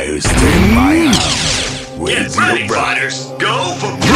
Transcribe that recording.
Eyes in my eyes. Get ready, fighters. Go for